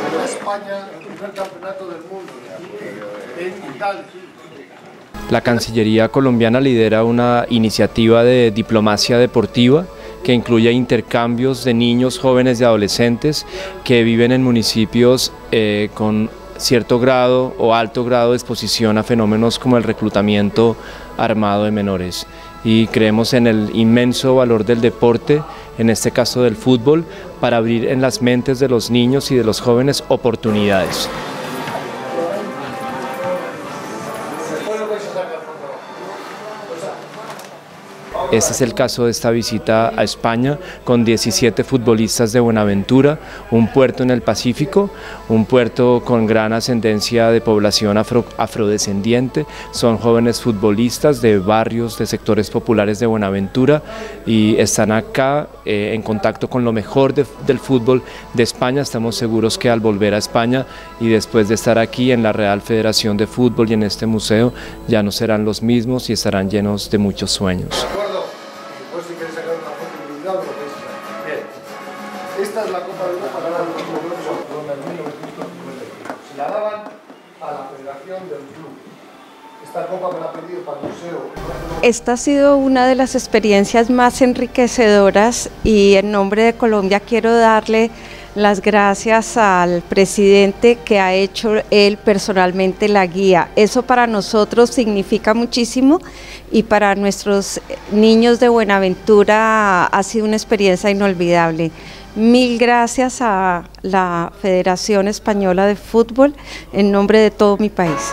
ganó España el campeonato del mundo en Italia. La Cancillería Colombiana lidera una iniciativa de diplomacia deportiva que incluye intercambios de niños, jóvenes y adolescentes que viven en municipios con cierto grado o alto grado de exposición a fenómenos como el reclutamiento armado de menores. Y creemos en el inmenso valor del deporte, en este caso del fútbol, para abrir en las mentes de los niños y de los jóvenes oportunidades. Este es el caso de esta visita a España con 17 futbolistas de Buenaventura, un puerto en el Pacífico, un puerto con gran ascendencia de población afrodescendiente. Son jóvenes futbolistas de barrios, de sectores populares de Buenaventura y están acá en contacto con lo mejor del fútbol de España. Estamos seguros que al volver a España y después de estar aquí en la Real Federación de Fútbol y en este museo ya no serán los mismos y estarán llenos de muchos sueños. Esta es la Copa de Europa ganada en 1998. Se la daban a la Federación del Club. Esta Copa me la ha pedido para el museo. Esta ha sido una de las experiencias más enriquecedoras y en nombre de Colombia quiero darle las gracias al presidente que ha hecho él personalmente la guía. Eso para nosotros significa muchísimo y para nuestros niños de Buenaventura ha sido una experiencia inolvidable. Mil gracias a la Federación Española de Fútbol en nombre de todo mi país.